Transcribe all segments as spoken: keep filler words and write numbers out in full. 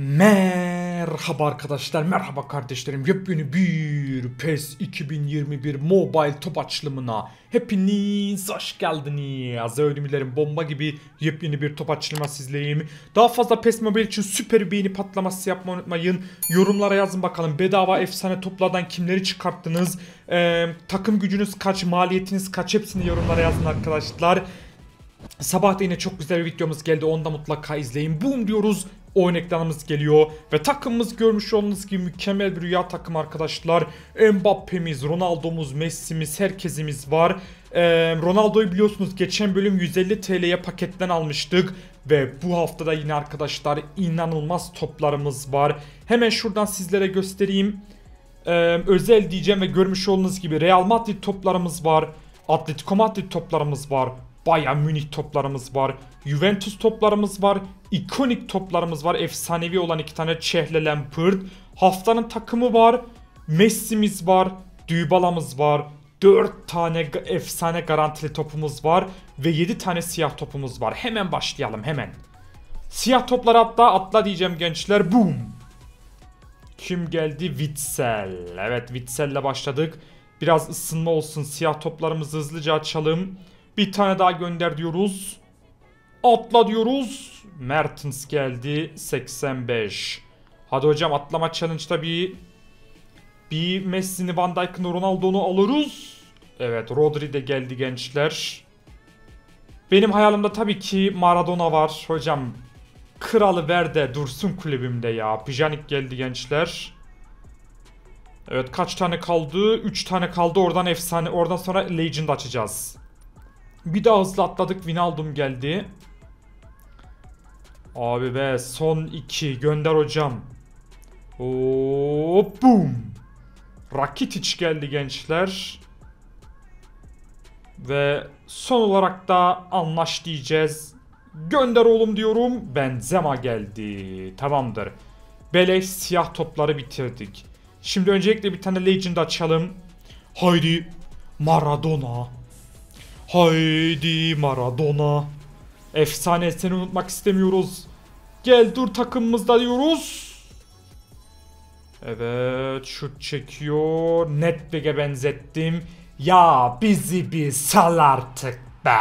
Merhaba arkadaşlar, merhaba kardeşlerim. Yepyeni bir PES iki bin yirmi bir Mobile top açılımına hepiniz hoş geldiniz. Ödümlerim bomba gibi yepyeni bir top açılıma sizleyim. Daha fazla PES Mobile için süper beğeni patlaması yapmayı unutmayın. Yorumlara yazın bakalım, bedava efsane toplardan kimleri çıkarttınız? Ee, takım gücünüz kaç, maliyetiniz kaç, hepsini yorumlara yazın arkadaşlar. Sabah da yine çok güzel bir videomuz geldi, onu da mutlaka izleyin. Boom diyoruz, oyun ekranımız geliyor ve takımımız görmüş olduğunuz gibi mükemmel bir rüya takım arkadaşlar. Mbappe'miz, Ronaldo'muz, Messi'miz, herkesimiz var. Ee, Ronaldo'yu biliyorsunuz geçen bölüm yüz elli TL'ye paketten almıştık. Ve bu haftada yine arkadaşlar inanılmaz toplarımız var. Hemen şuradan sizlere göstereyim. Ee, özel diyeceğim ve görmüş olduğunuz gibi Real Madrid toplarımız var. Atletico Madrid toplarımız var. Bayern Münih toplarımız var. Juventus toplarımız var. İkonik toplarımız var. Efsanevi olan iki tane Çehle Lampard. Haftanın takımı var. Messi'miz var. Dybala'mız var. dört tane efsane garantili topumuz var. Ve yedi tane siyah topumuz var. Hemen başlayalım hemen. Siyah toplar hatta atla diyeceğim gençler. Boom. Kim geldi? Witsel. Evet, Witsel'le başladık. Biraz ısınma olsun. Siyah toplarımızı hızlıca açalım. Bir tane daha gönder diyoruz. Atla diyoruz. Mertens geldi. seksen beş. Hadi hocam, atlama challenge'da bir bir Messi'ni, Van Dijk'ını, Ronaldo'nu alırız. Evet, Rodri de geldi gençler. Benim hayalimde tabii ki Maradona var. Hocam kralı ver de dursun kulübümde ya. Pjanic geldi gençler. Evet, kaç tane kaldı? üç tane kaldı. Oradan efsane, oradan sonra Legend açacağız. Bir daha hızlı atladık. Wijnaldum geldi. Abi be, son iki. Gönder hocam. Hop, boom. Rakitić geldi gençler. Ve son olarak da anlaş diyeceğiz. Gönder oğlum diyorum. Benzema geldi. Tamamdır. Beleş siyah topları bitirdik. Şimdi öncelikle bir tane Legend açalım. Haydi Maradona. Haydi Maradona. Efsane, seni unutmak istemiyoruz. Gel dur takımımızda diyoruz. Evet, şut çekiyor. Net bege benzettim. Ya bizi bir sal artık be.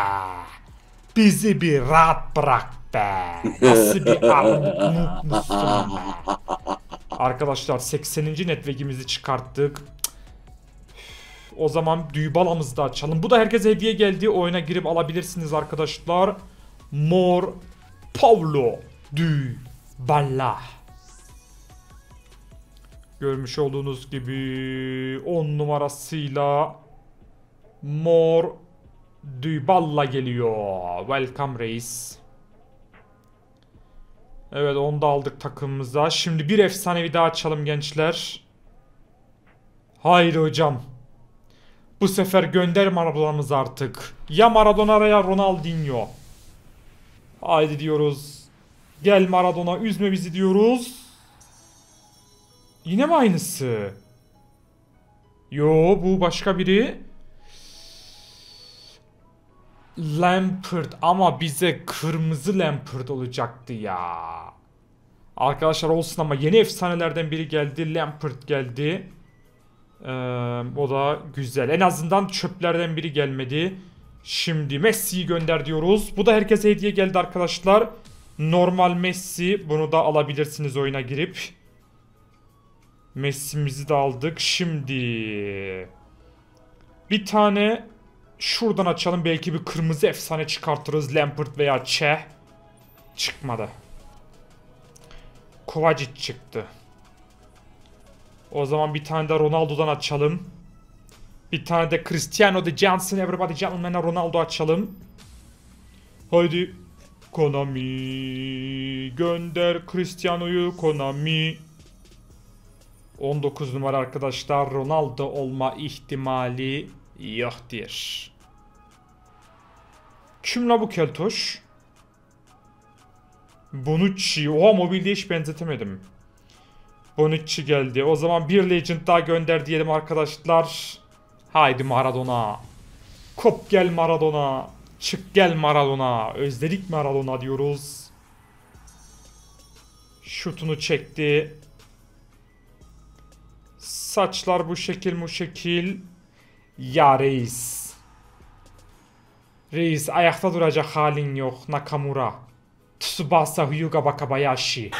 Bizi bir rahat bırak be. Nasıl bir armut musun be. Arkadaşlar sekseninci netvegimizi çıkarttık. O zaman Dybala'mızı da açalım. Bu da herkese hediye geldi. Oyuna girip alabilirsiniz arkadaşlar. Mor Paulo Dybala. Görmüş olduğunuz gibi on numarasıyla Mor Dybala geliyor. Welcome reis. Evet, onu da aldık takımımıza. Şimdi bir efsanevi daha açalım gençler. Haydi hocam. Bu sefer gönder Maradona'mızı artık. Ya Maradona ya Ronaldinho. Haydi diyoruz. Gel Maradona, üzme bizi diyoruz. Yine mi aynısı? Yo, bu başka biri. Lampard ama bize kırmızı Lampard olacaktı ya. Arkadaşlar olsun ama yeni efsanelerden biri geldi. Lampard geldi. Ee, o da güzel. En azından çöplerden biri gelmedi. Şimdi Messi'yi gönder diyoruz. Bu da herkese hediye geldi arkadaşlar. Normal Messi. Bunu da alabilirsiniz oyuna girip. Messi'mizi de aldık. Şimdi bir tane şuradan açalım. Belki bir kırmızı efsane çıkartırız. Lampard veya Çeh. Çıkmadı. Kovacic çıktı. O zaman bir tane de Ronaldo'dan açalım. Bir tane de Cristiano de Johnson, everybody gentleman'a Ronaldo açalım. Haydi Konami. Gönder Cristiano'yu Konami. on dokuz numara arkadaşlar. Ronaldo olma ihtimali yoktur. Kim la bu keltoş? Bonucci. Oha, mobilde hiç benzetemedim. Bonucci geldi. O zaman bir Legend daha gönder diyelim arkadaşlar. Haydi Maradona. Kop gel Maradona. Çık gel Maradona. Özledik Maradona diyoruz. Şutunu çekti. Saçlar bu şekil bu şekil. Ya reis. Reis ayakta duracak halin yok. Nakamura. Tsubasa, Hiyuga, Kobayashi.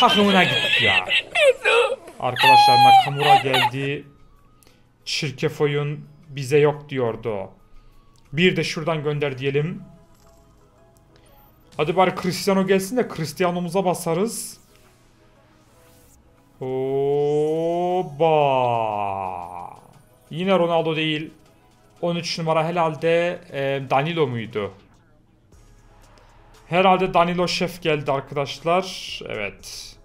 Takımına git ya. Arkadaşlar Nakamura geldi. Çirkef oyun bize yok diyordu. Bir de şuradan gönder diyelim. Hadi bari Cristiano gelsin de Cristiano'muza basarız. Oba. Yine Ronaldo değil. on üç numara herhalde e, Danilo muydu? Herhalde Danilo Şef geldi arkadaşlar. Evet.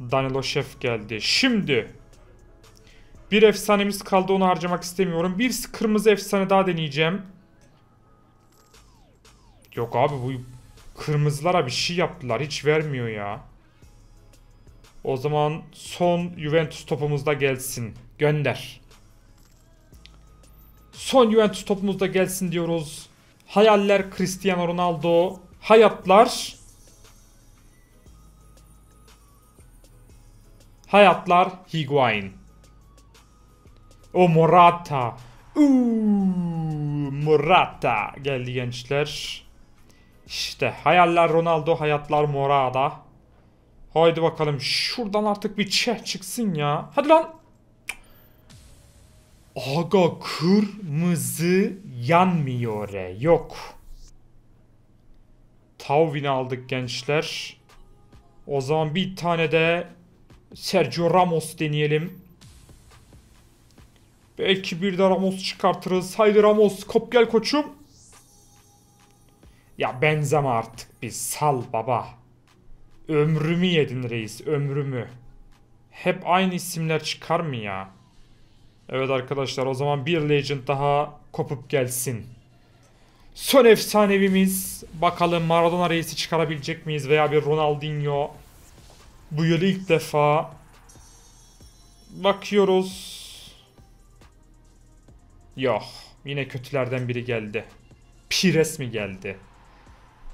Danilo Şef geldi. Şimdi. Bir efsanemiz kaldı, onu harcamak istemiyorum. Bir kırmızı efsane daha deneyeceğim. Yok abi bu kırmızılara bir şey yaptılar. Hiç vermiyor ya. O zaman son Juventus topumuzda gelsin. Gönder. Son Juventus topumuzda gelsin diyoruz. Hayaller Cristiano Ronaldo. Hayatlar. Hayatlar Higuain. O Morata. Uuu, Morata geldi gençler. İşte hayaller Ronaldo, hayatlar Morata. Haydi bakalım şuradan artık bir Çeh çıksın ya. Hadi lan. Aga kırmızı yanmıyor e. Yok. Tauvin'i aldık gençler. O zaman bir tane de Sergio Ramos deneyelim. Belki bir de Ramos çıkartırız. Haydi Ramos, kop gel koçum. Ya Benzema artık bir sal baba. Ömrümü yedin reis, ömrümü. Hep aynı isimler çıkar mı ya? Evet arkadaşlar, o zaman bir legend daha kopup gelsin. Son efsanevimiz. Bakalım Maradona reisi çıkarabilecek miyiz veya bir Ronaldinho. Bu yıl ilk defa. Bakıyoruz. Yok. Yine kötülerden biri geldi. Pires mi geldi?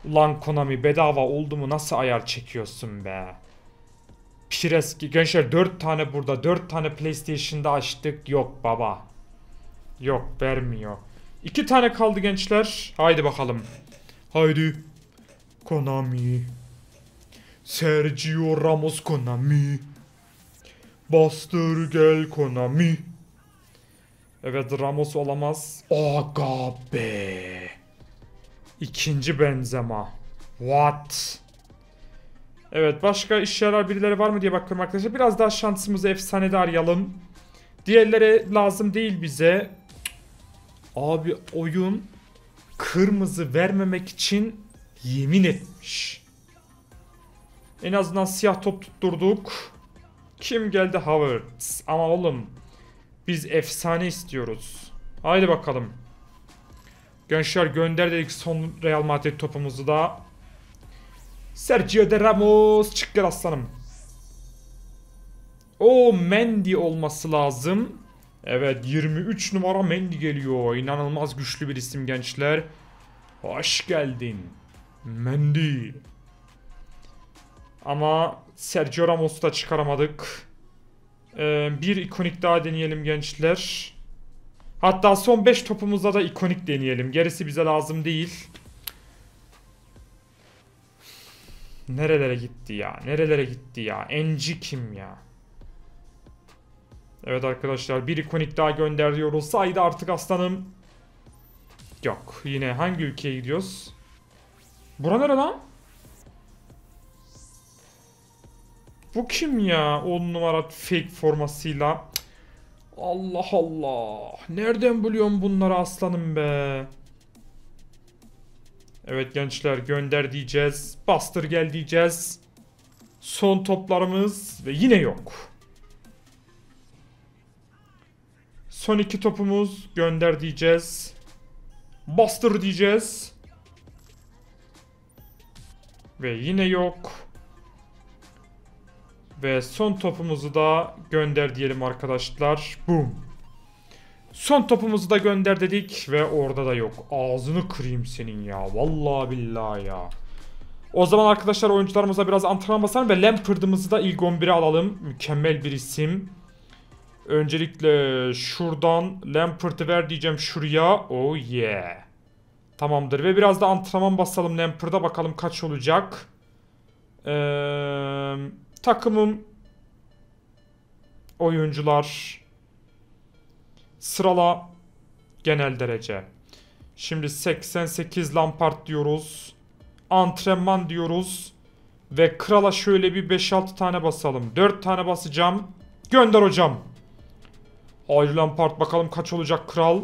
Ulan Konami bedava oldu mu? Nasıl ayar çekiyorsun be? Pires. Gençler dört tane burada. dört tane PlayStation'da açtık. Yok baba. Yok vermiyor. iki tane kaldı gençler. Haydi bakalım. Haydi. Konami. Sergio Ramos Konami. Bastır gel Konami. Evet Ramos olamaz. Aga be. İkinci Benzema. What? Evet başka işe yarar birileri var mı diye bakıyorum arkadaşlar. Biraz daha şansımızı efsanede arayalım. Diğerleri lazım değil bize. Abi oyun kırmızı vermemek için yemin etmiş. En azından siyah top tutturduk. Kim geldi? Havertz. Ama oğlum. Biz efsane istiyoruz. Haydi bakalım. Gençler gönder dedik son Real Madrid topumuzu da. Sergio de Ramos çık gel aslanım. O Mendy olması lazım. Evet yirmi üç numara Mendy geliyor. İnanılmaz güçlü bir isim gençler. Hoş geldin. Mendy. Ama Sergio Ramos'u da çıkaramadık. Bir ikonik daha deneyelim gençler. Hatta son beş topumuzda da ikonik deneyelim. Gerisi bize lazım değil. Nerelere gitti ya? Nerelere gitti ya? Enci kim ya? Evet arkadaşlar bir ikonik daha gönderiyoruz. Haydi artık aslanım. Yok. Yine hangi ülkeye gidiyoruz? Bura nere lan? Bu kim ya? on numara fake formasıyla. Allah Allah. Nereden buluyorum bunları aslanım be? Evet gençler gönder diyeceğiz. Bastır gel diyeceğiz. Son toplarımız ve yine yok. Son iki topumuz gönder diyeceğiz. Bastır diyeceğiz. Ve yine yok. Ve son topumuzu da gönder diyelim arkadaşlar. Boom. Son topumuzu da gönder dedik ve orada da yok. Ağzını kırayım senin ya. Vallahi billahi ya. O zaman arkadaşlar oyuncularımıza biraz antrenman basalım ve Lampard'ımızı da ilk on bire alalım. Mükemmel bir isim. Öncelikle şuradan Lampard'ı ver diyeceğim şuraya. Oh yeah. Tamamdır ve biraz da antrenman basalım Lampard'a, bakalım kaç olacak. Ee, takımım, oyuncular, sırala, genel derece. Şimdi seksen sekiz Lampard diyoruz. Antrenman diyoruz. Ve krala şöyle bir beş altı tane basalım. dört tane basacağım. Gönder hocam. Haydi Lampard, bakalım kaç olacak kral.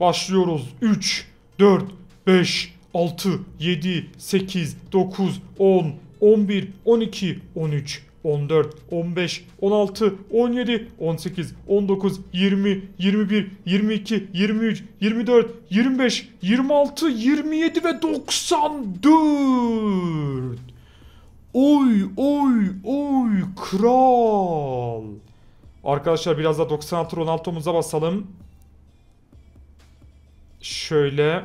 Başlıyoruz. üç, dört, beş, altı, yedi, sekiz, dokuz, on, on bir, on iki, on üç, on dört, on beş, on altı, on yedi, on sekiz, on dokuz, yirmi, yirmi bir, yirmi iki, yirmi üç, yirmi dört, yirmi beş, yirmi altı, yirmi yedi ve doksan dört. Oy oy oy kral. Arkadaşlar biraz da doksan altı Ronaldo'muza basalım. Şöyle.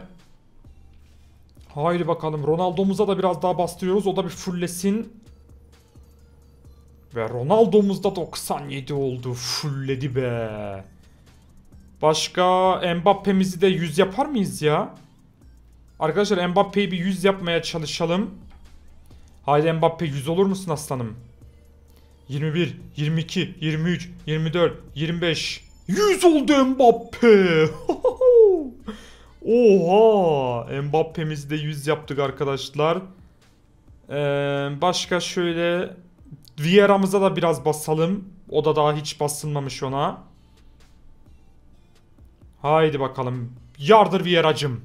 Haydi bakalım Ronaldo'muza da biraz daha bastırıyoruz. O da bir fullesin. Ve Ronaldo'muzda doksan yedi oldu. Fulledi be. Başka Mbappe'mizi de yüz yapar mıyız ya? Arkadaşlar Mbappe'yi bir yüz yapmaya çalışalım. Haydi Mbappe yüz olur musun aslanım? yirmi bir, yirmi iki, yirmi üç, yirmi dört, yirmi beş. yüz oldu Mbappe. Oha! Mbappe'mizi de yüz yaptık arkadaşlar. Ee, başka şöyle Vieira'mıza da biraz basalım. O da daha hiç basılmamış ona. Haydi bakalım. Yardır Vieira'cım.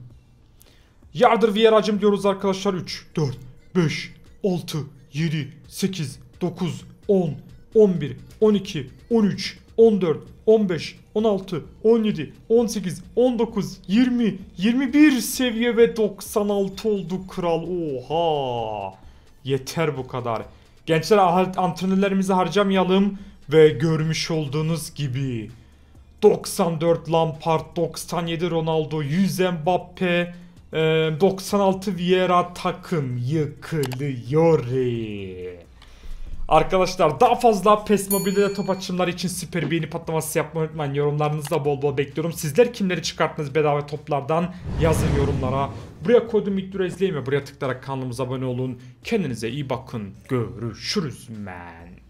Yardır Vieira'cım diyoruz arkadaşlar. üç, dört, beş, altı, yedi, sekiz, dokuz, on, on bir, on iki, on üç, on dört, on beş, on altı, on yedi, on sekiz, on dokuz, yirmi, yirmi bir seviye ve doksan altı oldu kral. Oha! Yeter bu kadar. Gençler, antrenörlerimizi harcamayalım ve görmüş olduğunuz gibi doksan dört Lampard, doksan yedi Ronaldo, yüz Mbappe, doksan altı Vieira, takım yıkılıyor. Arkadaşlar daha fazla PES Mobile'de top açımları için süper beğeni patlaması yapmayı unutmayın. Yorumlarınızı da bol bol bekliyorum. Sizler kimleri çıkarttınız bedava toplardan? Yazın yorumlara. Buraya koyduğum videoyu izleyin ve buraya tıklayarak kanalımıza abone olun. Kendinize iyi bakın. Görüşürüz men.